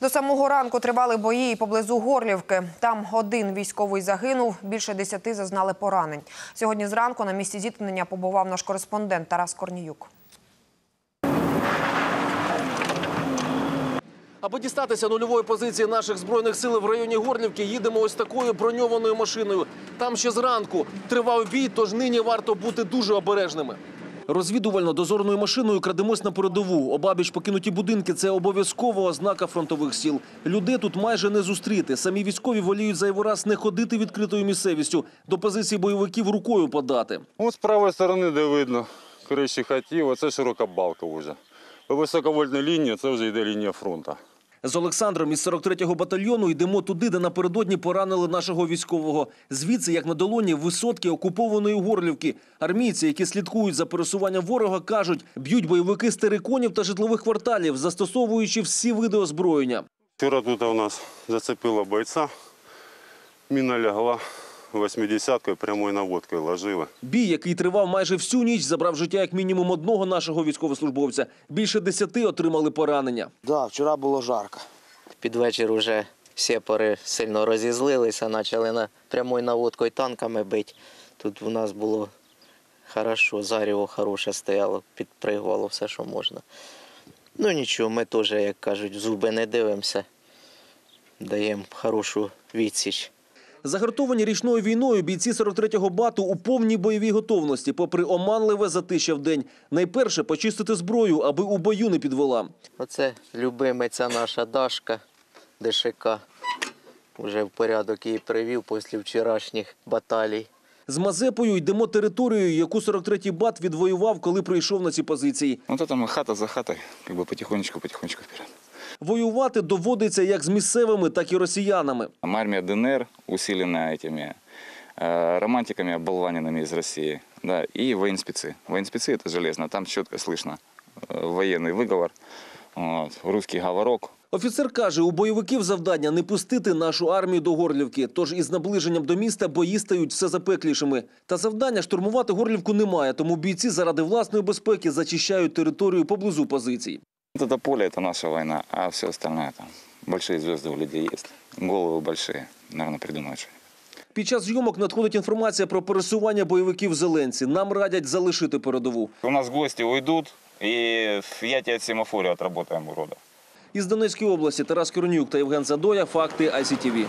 До самого ранку тривали бої і поблизу Горлівки. Там один військовий загинув, більше 10 зазнали поранень. Сьогодні зранку на місці зіткнення побував наш кореспондент Тарас Корніюк. Аби дістатися нульової позиції наших збройних сил в районі Горлівки, їдемо ось такою броньованою машиною. Там ще зранку тривав бій, тож нині варто бути дуже обережними. Розвідувально-дозорною машиною крадемось на передову. Обабіч покинуті будинки – це обов'язкова ознака фронтових сіл. Людей тут майже не зустріти. Самі військові воліють зайвий раз не ходити відкритою місцевістю. До позиції бойовиків рукою подати. Ось з правої сторони, де видно, криші хатів, оце широка балка вже. По високовольтній лінії це вже йде лінія фронту. З Олександром із 43-го батальйону йдемо туди, де напередодні поранили нашого військового. Звідси, як на долоні, висотки окупованої Горлівки. Армійці, які слідкують за пересуванням ворога, кажуть, б'ють бойовики з териконів та житлових кварталів, застосовуючи всі види озброєння. Вчора тут у нас зацепила бойця, міна лягла 80-кою, прямою наводкою ложили. Бій, який тривав майже всю ніч, забрав життя як мінімум одного нашого військовослужбовця. Більше 10 отримали поранення. Так, вчора було жарко. Під вечір вже сепари сильно розізлилися, почали прямою наводкою танками бити. Тут у нас було хорошо, зарево хороше стояло, підпригувало все, що можна. Ну нічого, ми теж, як кажуть, в зуби не дивимося, даємо хорошу відсіч. Загартовані річною війною бійці 43-го бату у повній бойовій готовності, попри оманливе затишя вдень. Найперше – почистити зброю, аби у бою не підвела. Оце любимиця наша Дашка, ДШК. Уже в порядок її привів після вчорашніх баталій. З Мазепою йдемо територією, яку 43-й бат відвоював, коли прийшов на ці позиції. Ось там хата за хатою, якби потихонечку вперед. Воювати доводиться як з місцевими, так і росіянами. Армія ДНР усилена цими романтиками, оболваненими з Росії. І воїнспеци. Воїнспеци – це железно, там чітко слышно воєнний виговор, русський говорок. Офіцер каже, у бойовиків завдання не пустити нашу армію до Горлівки. Тож із наближенням до міста бої стають все запеклішими. Та завдання штурмувати Горлівку немає, тому бійці заради власної безпеки зачищають територію поблизу позицій. Это поле, это наша война, а все остальное там. Большие звезды у людей есть, головы большие, наверное, придумают что-нибудь. Під час зйомок надходить інформація про пересування бойовиків в зеленці. Нам радять залишити передову. У нас гості уйдуть, і я тебе від семафору відработаємо, урода. Із Донецької області Тарас Корніюк та Євген Задоя, Факти ICTV.